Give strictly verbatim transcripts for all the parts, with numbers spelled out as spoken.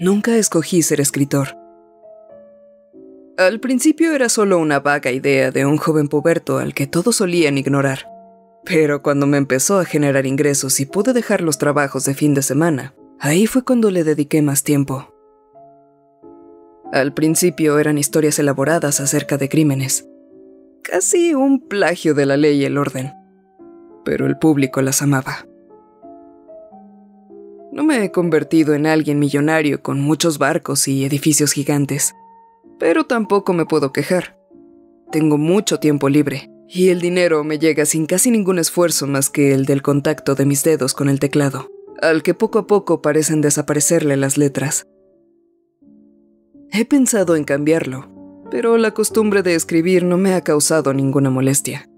Nunca escogí ser escritor. Al principio era solo una vaga idea de un joven puberto al que todos solían ignorar. Pero cuando me empezó a generar ingresos y pude dejar los trabajos de fin de semana, ahí fue cuando le dediqué más tiempo. Al principio eran historias elaboradas acerca de crímenes. Casi un plagio de La Ley y el Orden. Pero el público las amaba. No me he convertido en alguien millonario con muchos barcos y edificios gigantes. Pero tampoco me puedo quejar. Tengo mucho tiempo libre, y el dinero me llega sin casi ningún esfuerzo más que el del contacto de mis dedos con el teclado, al que poco a poco parecen desaparecerle las letras. He pensado en cambiarlo, pero la costumbre de escribir no me ha causado ninguna molestia.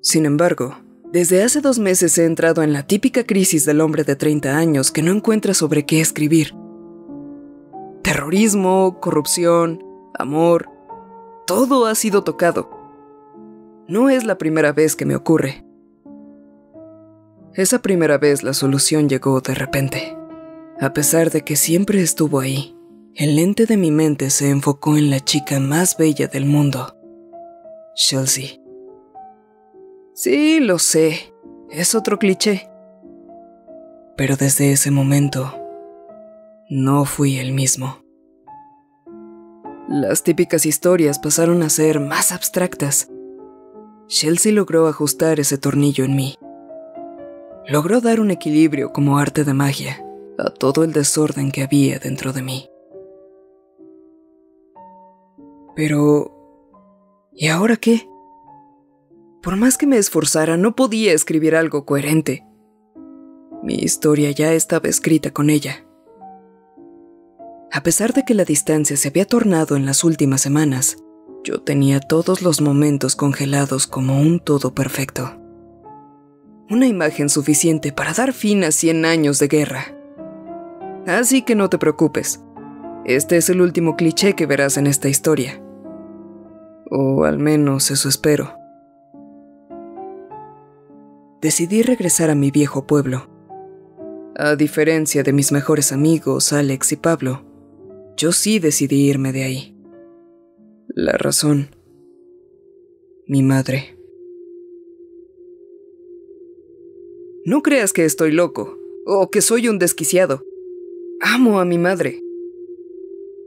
Sin embargo, desde hace dos meses he entrado en la típica crisis del hombre de treinta años que no encuentra sobre qué escribir. Terrorismo, corrupción, amor, todo ha sido tocado. No es la primera vez que me ocurre. Esa primera vez la solución llegó de repente. A pesar de que siempre estuvo ahí, el lente de mi mente se enfocó en la chica más bella del mundo, Chelsea. Sí, lo sé, es otro cliché. Pero desde ese momento no fui el mismo. Las típicas historias pasaron a ser más abstractas. Chelsea logró ajustar ese tornillo en mí. Logró dar un equilibrio como arte de magia a todo el desorden que había dentro de mí. Pero ¿y ahora qué? Por más que me esforzara, no podía escribir algo coherente. Mi historia ya estaba escrita con ella. A pesar de que la distancia se había tornado en las últimas semanas, yo tenía todos los momentos congelados como un todo perfecto. Una imagen suficiente para dar fin a cien años de guerra. Así que no te preocupes. Este es el último cliché que verás en esta historia. O al menos eso espero. Decidí regresar a mi viejo pueblo. A diferencia de mis mejores amigos, Alex y Pablo, yo sí decidí irme de ahí. La razón, mi madre. No creas que estoy loco, o que soy un desquiciado. Amo a mi madre.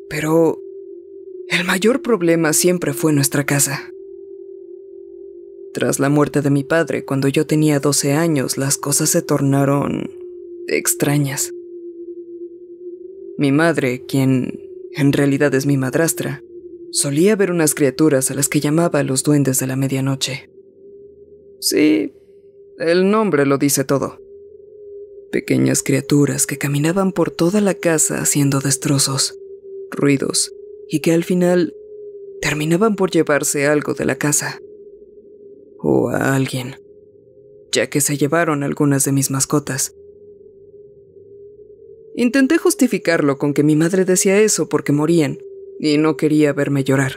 Pero el mayor problema siempre fue nuestra casa. Tras la muerte de mi padre, cuando yo tenía doce años, las cosas se tornaron extrañas. Mi madre, quien en realidad es mi madrastra, solía ver unas criaturas a las que llamaba los Duendes de la Media Noche. Sí, el nombre lo dice todo. Pequeñas criaturas que caminaban por toda la casa haciendo destrozos, ruidos, y que al final terminaban por llevarse algo de la casa. O a alguien, ya que se llevaron algunas de mis mascotas. Intenté justificarlo con que mi madre decía eso porque morían, y no quería verme llorar.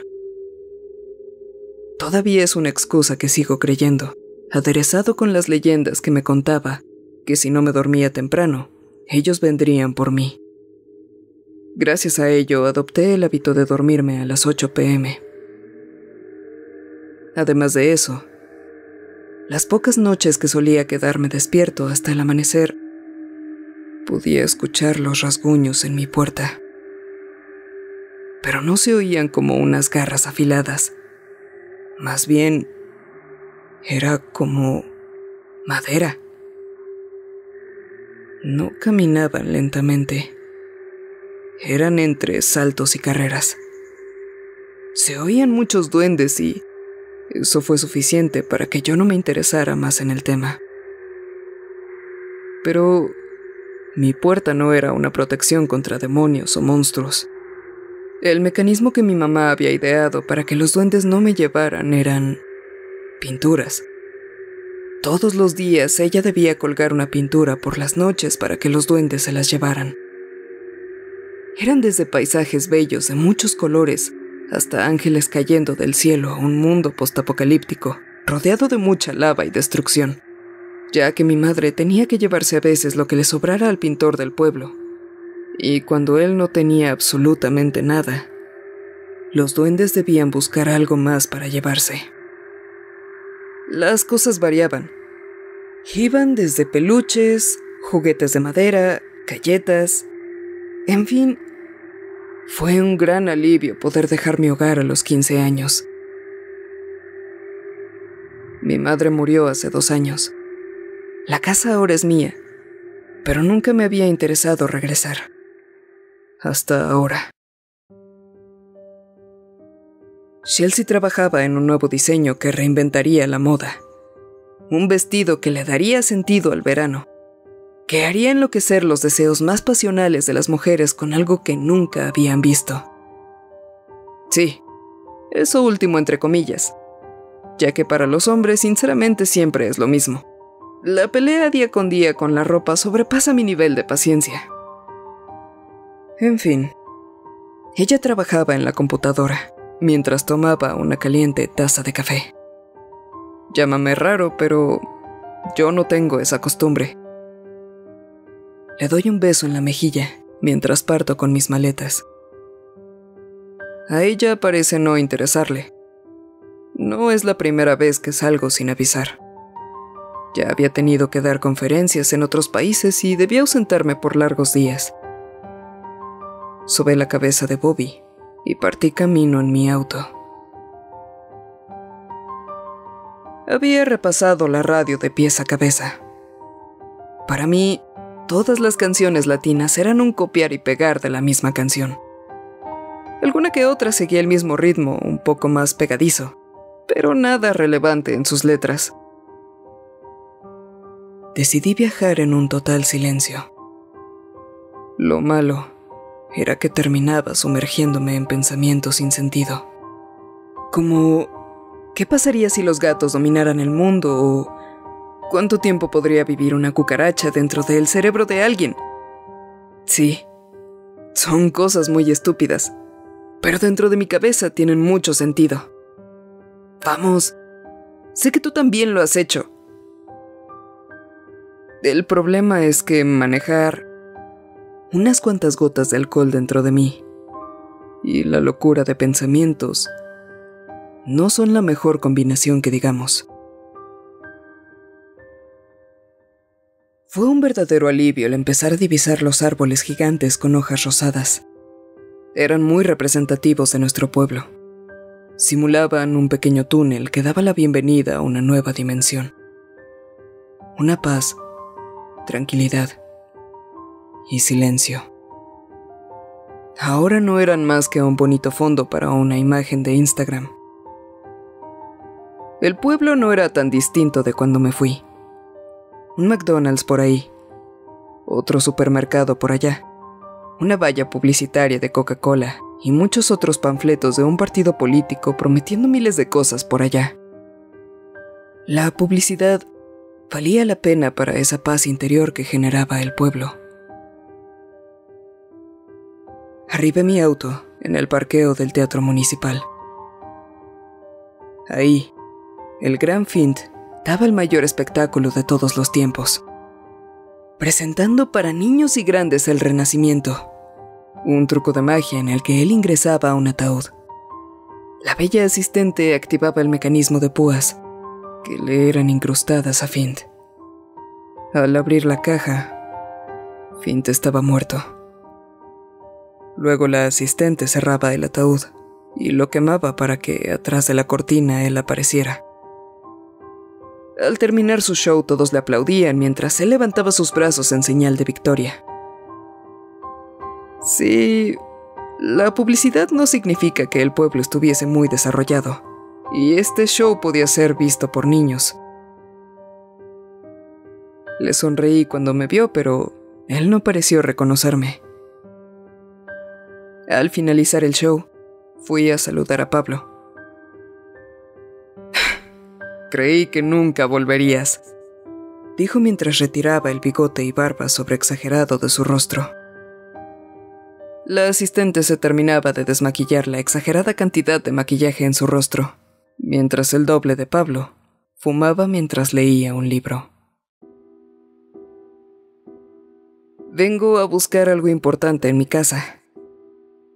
Todavía es una excusa que sigo creyendo, aderezado con las leyendas que me contaba, que si no me dormía temprano, ellos vendrían por mí. Gracias a ello, adopté el hábito de dormirme a las ocho pe eme. Además de eso, las pocas noches que solía quedarme despierto hasta el amanecer, podía escuchar los rasguños en mi puerta. Pero no se oían como unas garras afiladas. Más bien, era como madera. No caminaban lentamente. Eran entre saltos y carreras. Se oían muchos duendes y eso fue suficiente para que yo no me interesara más en el tema. Pero mi puerta no era una protección contra demonios o monstruos. El mecanismo que mi mamá había ideado para que los duendes no me llevaran eran pinturas. Todos los días ella debía colgar una pintura por las noches para que los duendes se las llevaran. Eran desde paisajes bellos de muchos colores hasta ángeles cayendo del cielo a un mundo postapocalíptico, rodeado de mucha lava y destrucción, ya que mi madre tenía que llevarse a veces lo que le sobrara al pintor del pueblo, y cuando él no tenía absolutamente nada, los duendes debían buscar algo más para llevarse. Las cosas variaban. Iban desde peluches, juguetes de madera, galletas, en fin. Fue un gran alivio poder dejar mi hogar a los quince años. Mi madre murió hace dos años. La casa ahora es mía, pero nunca me había interesado regresar. Hasta ahora. Chelsea trabajaba en un nuevo diseño que reinventaría la moda. Un vestido que le daría sentido al verano, que haría enloquecer los deseos más pasionales de las mujeres con algo que nunca habían visto. Sí, eso último entre comillas, ya que para los hombres sinceramente siempre es lo mismo. La pelea día con día con la ropa sobrepasa mi nivel de paciencia. En fin, ella trabajaba en la computadora mientras tomaba una caliente taza de café. Llámame raro, pero yo no tengo esa costumbre. Le doy un beso en la mejilla mientras parto con mis maletas. A ella parece no interesarle. No es la primera vez que salgo sin avisar. Ya había tenido que dar conferencias en otros países y debía ausentarme por largos días. Sobé la cabeza de Bobby y partí camino en mi auto. Había repasado la radio de pies a cabeza. Para mí, todas las canciones latinas eran un copiar y pegar de la misma canción. Alguna que otra seguía el mismo ritmo, un poco más pegadizo, pero nada relevante en sus letras. Decidí viajar en un total silencio. Lo malo era que terminaba sumergiéndome en pensamientos sin sentido. Como, ¿qué pasaría si los gatos dominaran el mundo? O, ¿cuánto tiempo podría vivir una cucaracha dentro del cerebro de alguien? Sí, son cosas muy estúpidas, pero dentro de mi cabeza tienen mucho sentido. Vamos, sé que tú también lo has hecho. El problema es que manejar unas cuantas gotas de alcohol dentro de mí y la locura de pensamientos no son la mejor combinación que digamos. Fue un verdadero alivio el empezar a divisar los árboles gigantes con hojas rosadas. Eran muy representativos de nuestro pueblo. Simulaban un pequeño túnel que daba la bienvenida a una nueva dimensión. Una paz, tranquilidad y silencio. Ahora no eran más que un bonito fondo para una imagen de Instagram. El pueblo no era tan distinto de cuando me fui. Un McDonald's por ahí, otro supermercado por allá, una valla publicitaria de Coca-Cola y muchos otros panfletos de un partido político prometiendo miles de cosas por allá. La publicidad valía la pena para esa paz interior que generaba el pueblo. Arribé mi auto en el parqueo del Teatro Municipal. Ahí, el gran Fint daba el mayor espectáculo de todos los tiempos, presentando para niños y grandes el Renacimiento, un truco de magia en el que él ingresaba a un ataúd. La bella asistente activaba el mecanismo de púas que le eran incrustadas a Fint. Al abrir la caja, Fint estaba muerto. Luego la asistente cerraba el ataúd y lo quemaba para que atrás de la cortina él apareciera. Al terminar su show, todos le aplaudían mientras él levantaba sus brazos en señal de victoria. Sí, la publicidad no significa que el pueblo estuviese muy desarrollado, y este show podía ser visto por niños. Le sonreí cuando me vio, pero él no pareció reconocerme. Al finalizar el show, fui a saludar a Pablo. Creí que nunca volverías, dijo mientras retiraba el bigote y barba sobreexagerado de su rostro. La asistente se terminaba de desmaquillar la exagerada cantidad de maquillaje en su rostro, mientras el doble de Pablo fumaba mientras leía un libro. Vengo a buscar algo importante en mi casa,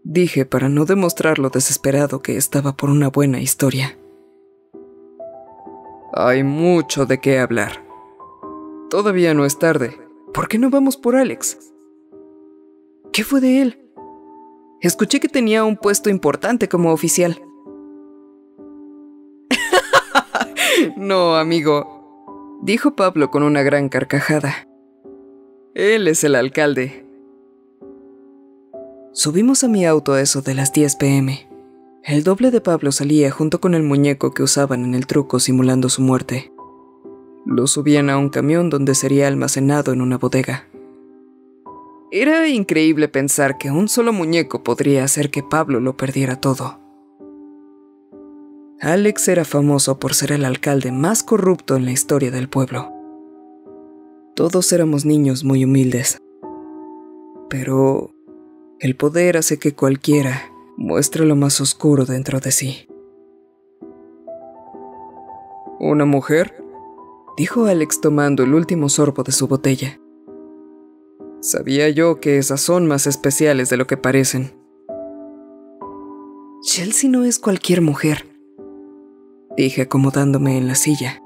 dije para no demostrar lo desesperado que estaba por una buena historia. Hay mucho de qué hablar. Todavía no es tarde. ¿Por qué no vamos por Alex? ¿Qué fue de él? Escuché que tenía un puesto importante como oficial. No, amigo, dijo Pablo con una gran carcajada. Él es el alcalde. Subimos a mi auto a eso de las diez pe eme. El doble de Pablo salía junto con el muñeco que usaban en el truco simulando su muerte. Lo subían a un camión donde sería almacenado en una bodega. Era increíble pensar que un solo muñeco podría hacer que Pablo lo perdiera todo. Alex era famoso por ser el alcalde más corrupto en la historia del pueblo. Todos éramos niños muy humildes, pero el poder hace que cualquiera muestre lo más oscuro dentro de sí. ¿Una mujer?, dijo Alex tomando el último sorbo de su botella. Sabía yo que esas son más especiales de lo que parecen. Chelsea no es cualquier mujer, dije acomodándome en la silla.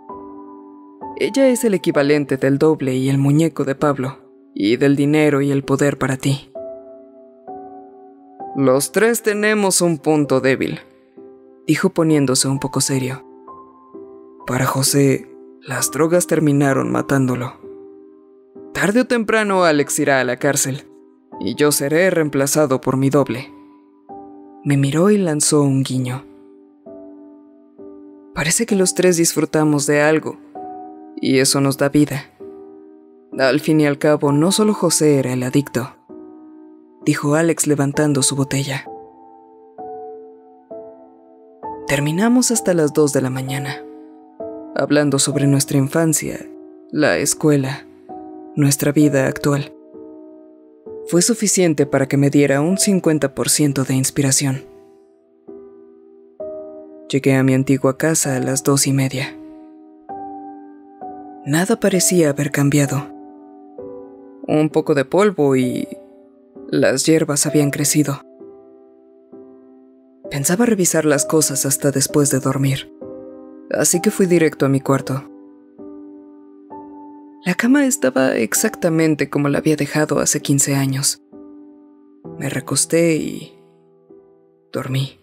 Ella es el equivalente del doble y el muñeco de Pablo, y del dinero y el poder para ti. Los tres tenemos un punto débil, dijo poniéndose un poco serio. Para José, las drogas terminaron matándolo. Tarde o temprano Alex irá a la cárcel, y yo seré reemplazado por mi doble. Me miró y lanzó un guiño. Parece que los tres disfrutamos de algo, y eso nos da vida. Al fin y al cabo, no solo José era el adicto, dijo Alex levantando su botella. Terminamos hasta las dos de la mañana, hablando sobre nuestra infancia, la escuela, nuestra vida actual. Fue suficiente para que me diera un cincuenta por ciento de inspiración. Llegué a mi antigua casa a las dos y media. Nada parecía haber cambiado. Un poco de polvo y las hierbas habían crecido. Pensaba revisar las cosas hasta después de dormir, así que fui directo a mi cuarto. La cama estaba exactamente como la había dejado hace quince años. Me recosté y dormí.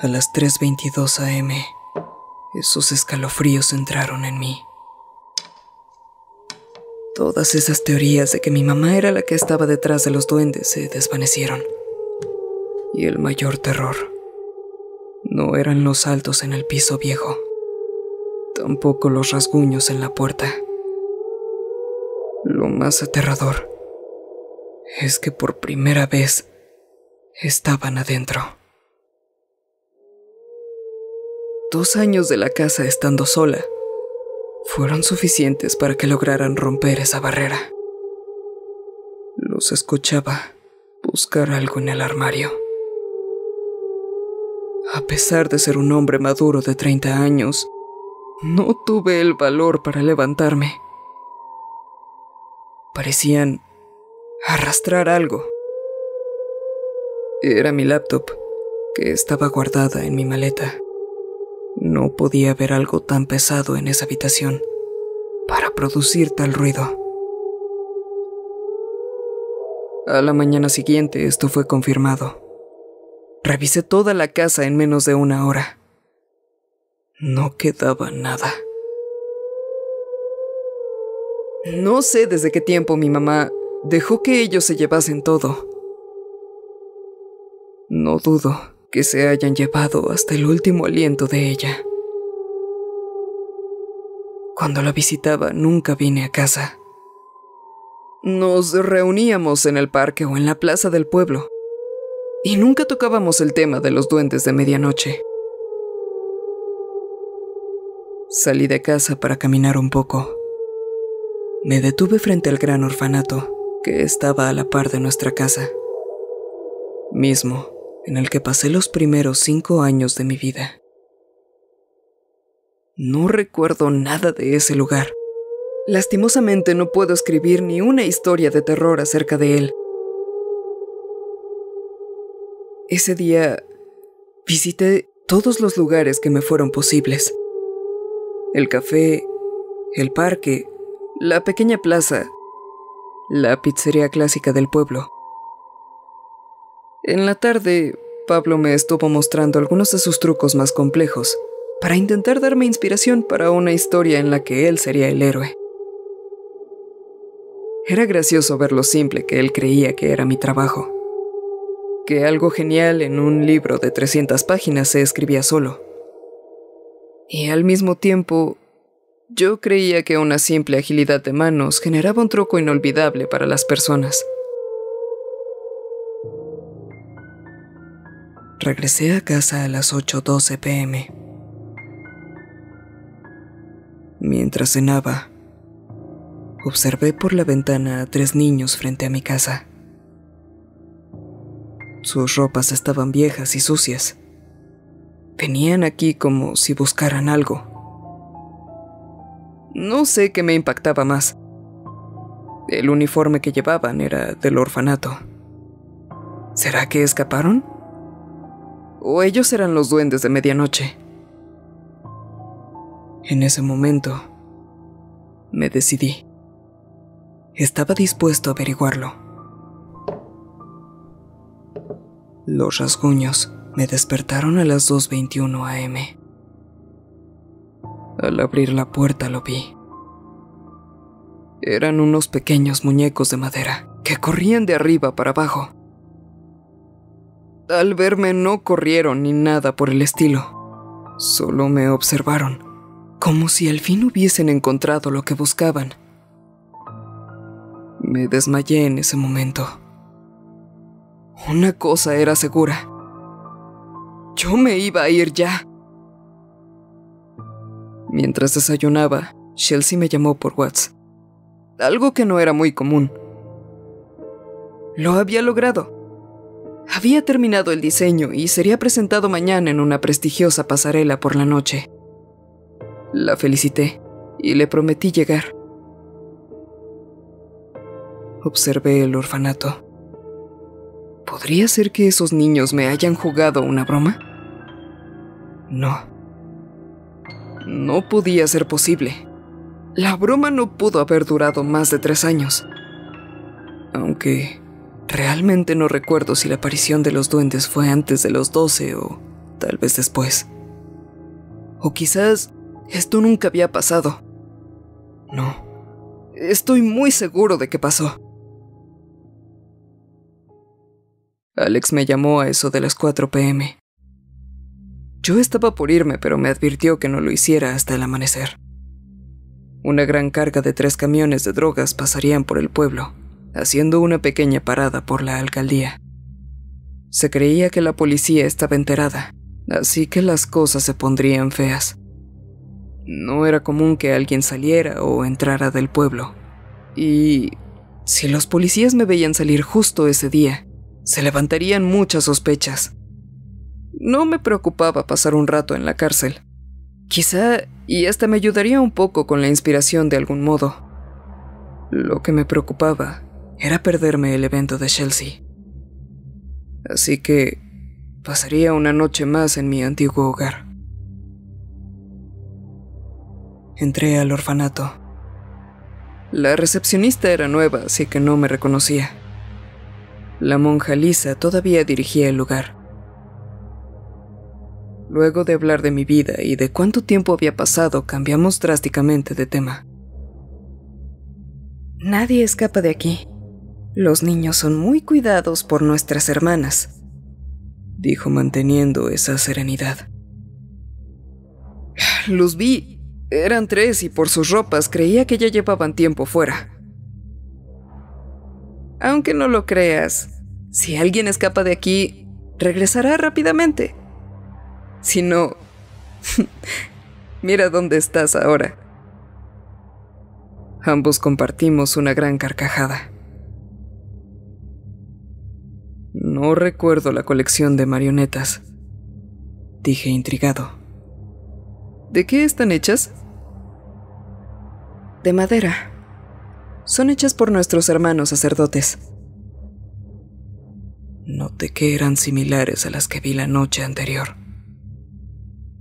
A las tres veintidós a eme, esos escalofríos entraron en mí. Todas esas teorías de que mi mamá era la que estaba detrás de los duendes se desvanecieron. Y el mayor terror no eran los saltos en el piso viejo, tampoco los rasguños en la puerta. Lo más aterrador es que por primera vez estaban adentro. Dos años de la casa estando sola fueron suficientes para que lograran romper esa barrera. Los escuchaba buscar algo en el armario. A pesar de ser un hombre maduro de treinta años, no tuve el valor para levantarme. Parecían arrastrar algo. Era mi laptop, que estaba guardada en mi maleta. No podía haber algo tan pesado en esa habitación para producir tal ruido. A la mañana siguiente esto fue confirmado. Revisé toda la casa en menos de una hora. No quedaba nada. No sé desde qué tiempo mi mamá dejó que ellos se llevasen todo. No dudo que se hayan llevado hasta el último aliento de ella. Cuando la visitaba, nunca vine a casa. Nos reuníamos en el parque o en la plaza del pueblo, y nunca tocábamos el tema de los duendes de medianoche. Salí de casa para caminar un poco. Me detuve frente al gran orfanato, que estaba a la par de nuestra casa, mismo en el que pasé los primeros cinco años de mi vida. No recuerdo nada de ese lugar. Lastimosamente no puedo escribir ni una historia de terror acerca de él. Ese día visité todos los lugares que me fueron posibles. El café, el parque, la pequeña plaza, la pizzería clásica del pueblo. En la tarde, Pablo me estuvo mostrando algunos de sus trucos más complejos para intentar darme inspiración para una historia en la que él sería el héroe. Era gracioso ver lo simple que él creía que era mi trabajo. Que algo genial en un libro de trescientas páginas se escribía solo. Y al mismo tiempo, yo creía que una simple agilidad de manos generaba un truco inolvidable para las personas. Regresé a casa a las ocho doce p m Mientras cenaba, observé por la ventana a tres niños frente a mi casa. Sus ropas estaban viejas y sucias. Venían aquí como si buscaran algo. No sé qué me impactaba más. El uniforme que llevaban era del orfanato. ¿Será que escaparon? ¿O ellos eran los duendes de medianoche? En ese momento, me decidí. Estaba dispuesto a averiguarlo. Los rasguños me despertaron a las dos veintiuno a m Al abrir la puerta lo vi. Eran unos pequeños muñecos de madera que corrían de arriba para abajo. Al verme no corrieron ni nada por el estilo. Solo me observaron, como si al fin hubiesen encontrado lo que buscaban. Me desmayé en ese momento. Una cosa era segura. Yo me iba a ir ya. Mientras desayunaba, Chelsea me llamó por WhatsApp. Algo que no era muy común. Lo había logrado. Había terminado el diseño y sería presentado mañana en una prestigiosa pasarela por la noche. La felicité y le prometí llegar. Observé el orfanato. ¿Podría ser que esos niños me hayan jugado una broma? No. No podía ser posible. La broma no pudo haber durado más de tres años. Aunque realmente no recuerdo si la aparición de los duendes fue antes de los doce o tal vez después. O quizás esto nunca había pasado. No. Estoy muy seguro de que pasó. Alex me llamó a eso de las cuatro p m Yo estaba por irme, pero me advirtió que no lo hiciera hasta el amanecer. Una gran carga de tres camiones de drogas pasarían por el pueblo, haciendo una pequeña parada por la alcaldía. Se creía que la policía estaba enterada, así que las cosas se pondrían feas. No era común que alguien saliera o entrara del pueblo, y si los policías me veían salir justo ese día, se levantarían muchas sospechas. No me preocupaba pasar un rato en la cárcel. Quizá, y hasta me ayudaría un poco con la inspiración de algún modo. Lo que me preocupaba era perderme el evento de Chelsea. Así que pasaría una noche más en mi antiguo hogar. Entré al orfanato. La recepcionista era nueva, así que no me reconocía. La monja Lisa todavía dirigía el lugar. Luego de hablar de mi vida y de cuánto tiempo había pasado, cambiamos drásticamente de tema. Nadie escapa de aquí. Los niños son muy cuidados por nuestras hermanas, dijo manteniendo esa serenidad. Los vi. Eran tres y por sus ropas creía que ya llevaban tiempo fuera. Aunque no lo creas, si alguien escapa de aquí, regresará rápidamente. Si no, mira dónde estás ahora. Ambos compartimos una gran carcajada. No recuerdo la colección de marionetas, dije intrigado. ¿De qué están hechas? De madera. Son hechas por nuestros hermanos sacerdotes. Noté que eran similares a las que vi la noche anterior.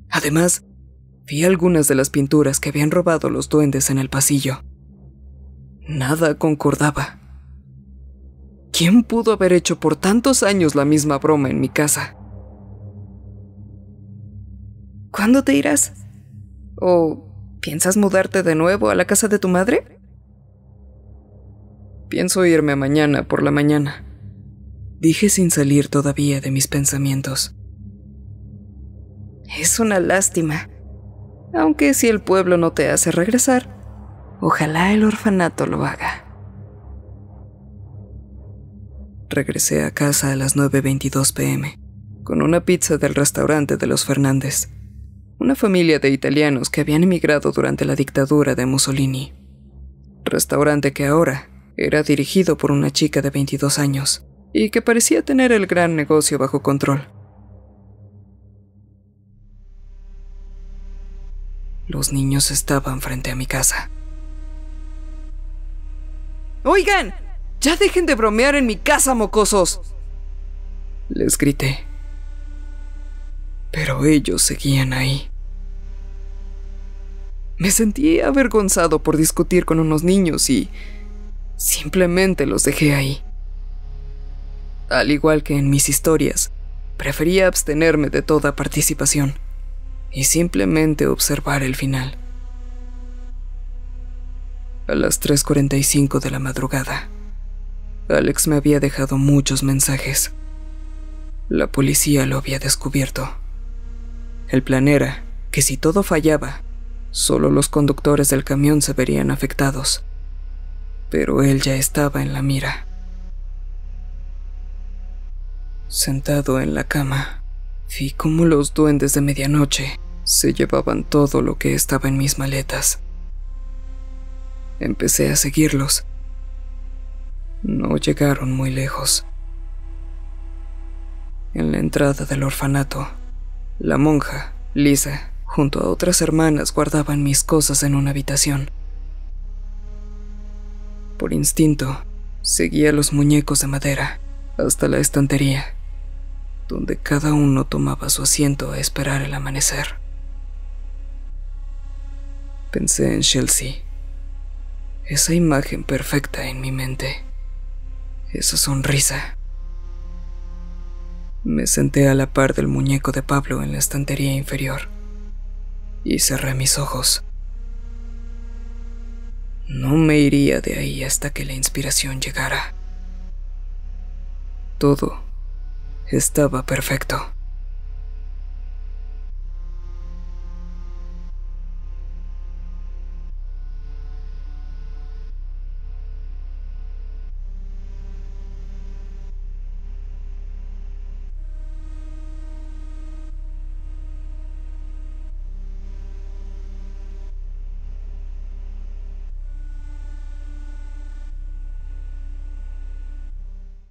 Además, vi algunas de las pinturas que habían robado los duendes en el pasillo. Nada concordaba. ¿Quién pudo haber hecho por tantos años la misma broma en mi casa? ¿Cuándo te irás? ¿O piensas mudarte de nuevo a la casa de tu madre? Pienso irme mañana por la mañana, dije sin salir todavía de mis pensamientos. Es una lástima, aunque si el pueblo no te hace regresar, ojalá el orfanato lo haga. Regresé a casa a las nueve veintidós pe eme, con una pizza del restaurante de los Fernández, una familia de italianos que habían emigrado durante la dictadura de Mussolini. Restaurante que ahora era dirigido por una chica de veintidós años y que parecía tener el gran negocio bajo control. Los niños estaban frente a mi casa. ¡Oigan! ¡Ya dejen de bromear en mi casa, mocosos!, les grité. Pero ellos seguían ahí. Me sentí avergonzado por discutir con unos niños y simplemente los dejé ahí. Al igual que en mis historias, prefería abstenerme de toda participación y simplemente observar el final. A las tres cuarenta y cinco de la madrugada, Alex me había dejado muchos mensajes. La policía lo había descubierto. El plan era que si todo fallaba, solo los conductores del camión se verían afectados. Pero él ya estaba en la mira. Sentado en la cama, vi cómo los duendes de medianoche se llevaban todo lo que estaba en mis maletas. Empecé a seguirlos. No llegaron muy lejos. En la entrada del orfanato, la monja, Lisa, junto a otras hermanas guardaban mis cosas en una habitación. Por instinto, seguía los muñecos de madera hasta la estantería, donde cada uno tomaba su asiento a esperar el amanecer. Pensé en Chelsea, esa imagen perfecta en mi mente, esa sonrisa. Me senté a la par del muñeco de Pablo en la estantería inferior y cerré mis ojos. No me iría de ahí hasta que la inspiración llegara. Todo estaba perfecto.